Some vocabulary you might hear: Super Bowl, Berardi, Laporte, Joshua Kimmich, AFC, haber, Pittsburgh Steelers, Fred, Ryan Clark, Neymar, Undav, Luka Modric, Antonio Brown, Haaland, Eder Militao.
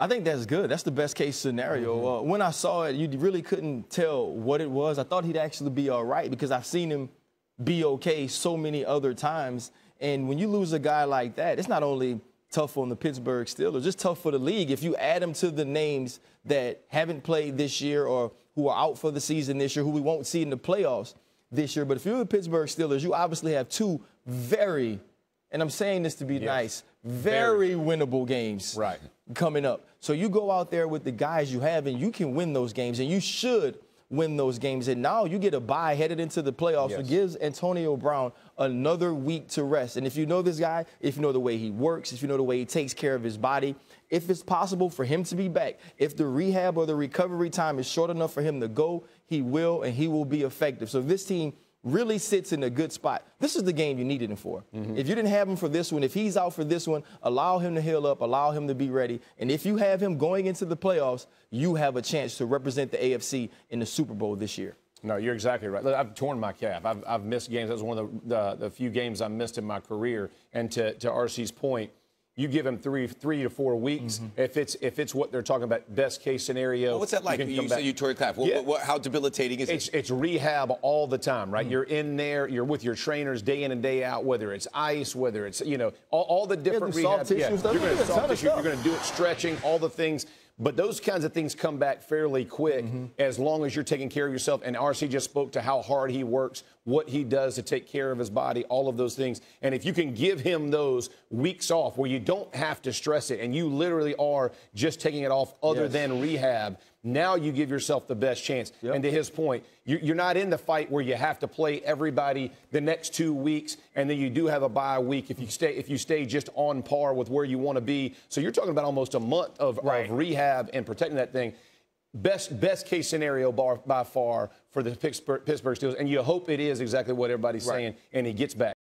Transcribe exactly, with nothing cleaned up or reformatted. I think that's good. That's the best case scenario. Mm-hmm. uh, when I saw it, you really couldn't tell what it was. I thought he'd actually be all right because I've seen him be okay so many other times. And when you lose a guy like that, it's not only tough on the Pittsburgh Steelers, it's tough for the league. If you add them to the names that haven't played this year or who are out for the season this year, who we won't see in the playoffs this year. But if you're the Pittsburgh Steelers, you obviously have two very, and I'm saying this to be yes. nice, very, very winnable games right. coming up. So you go out there with the guys you have, and you can win those games, and you should win those games. And now you get a bye headed into the playoffs. Yes. It gives Antonio Brown another week to rest. And if you know this guy, if you know the way he works, if you know the way he takes care of his body, if it's possible for him to be back, if the rehab or the recovery time is short enough for him to go, he will, and he will be effective. So this team really sits in a good spot. This is the game you needed him for. Mm-hmm. If you didn't have him for this one, if he's out for this one, allow him to heal up, allow him to be ready. And if you have him going into the playoffs, you have a chance to represent the A F C in the Super Bowl this year. No, you're exactly right. I've torn my calf. I've, I've missed games. That was one of the, the, the few games I missed in my career. And to, to R C's point, you give him three, three to four weeks. Mm-hmm. If it's if it's what they're talking about, best case scenario. Well, what's that like? You, you say you tore your calf. Well, yeah. what, what, how debilitating is it's, it? It's rehab all the time, right? Mm-hmm. You're in there. You're with your trainers day in and day out. Whether it's ice, whether it's you know all, all the different yeah, rehab. Soft yeah. You're going to soft tissue. You're going to do it stretching. All the things. But those kinds of things come back fairly quick mm-hmm. as long as you're taking care of yourself. And R C just spoke to how hard he works, what he does to take care of his body, all of those things. And if you can give him those weeks off where you don't have to stress it and you literally are just taking it off other yes. than rehab, now you give yourself the best chance. Yep. And to his point, you're not in the fight where you have to play everybody the next two weeks, and then you do have a bye week if you stay if you stay just on par with where you want to be. So you're talking about almost a month of, right. of rehab and protecting that thing. Best best case scenario by, by far for the Pittsburgh Steelers, and you hope it is exactly what everybody's right. saying, and he gets back.